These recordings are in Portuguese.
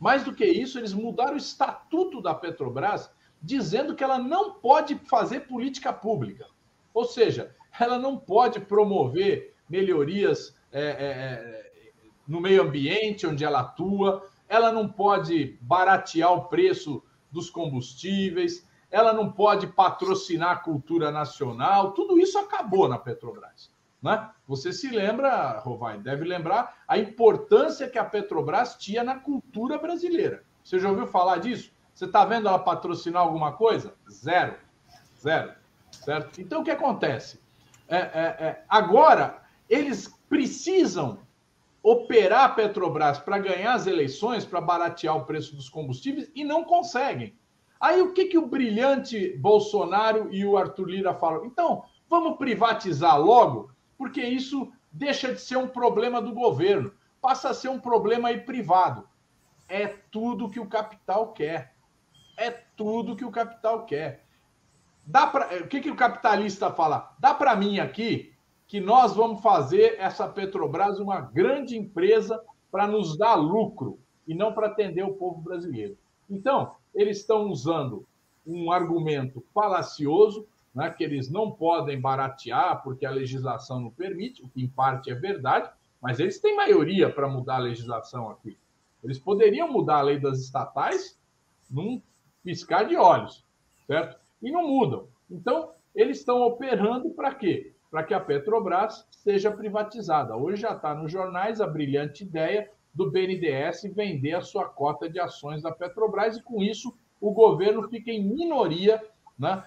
Mais do que isso, eles mudaram o estatuto da Petrobras, dizendo que ela não pode fazer política pública. Ou seja, ela não pode promover melhorias no meio ambiente onde ela atua, ela não pode baratear o preço dos combustíveis, ela não pode patrocinar a cultura nacional, tudo isso acabou na Petrobras. Né? Você se lembra, Rovai, deve lembrar a importância que a Petrobras tinha na cultura brasileira. Você já ouviu falar disso? Você está vendo ela patrocinar alguma coisa? Zero. Zero. Certo? Então, o que acontece? Agora, eles precisam operar a Petrobras para ganhar as eleições, para baratear o preço dos combustíveis, e não conseguem. Aí, o que, que o brilhante Bolsonaro e o Arthur Lira falam? Então, vamos privatizar logo, porque isso deixa de ser um problema do governo, passa a ser um problema aí privado. É tudo que o capital quer. É tudo que o capital quer. Dá pra... O que, que o capitalista fala? Dá para mim aqui que nós vamos fazer essa Petrobras uma grande empresa para nos dar lucro e não para atender o povo brasileiro. Então, eles estão usando um argumento falacioso, né, que eles não podem baratear porque a legislação não permite, o que em parte é verdade, mas eles têm maioria para mudar a legislação aqui. Eles poderiam mudar a lei das estatais num piscar de olhos, certo? E não mudam. Então, eles estão operando para quê? Para que a Petrobras seja privatizada. Hoje já está nos jornais a brilhante ideia do BNDES vender a sua cota de ações da Petrobras e, com isso, o governo fica em minoria, né,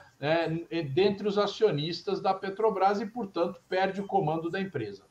dentre os acionistas da Petrobras e, portanto, perde o comando da empresa.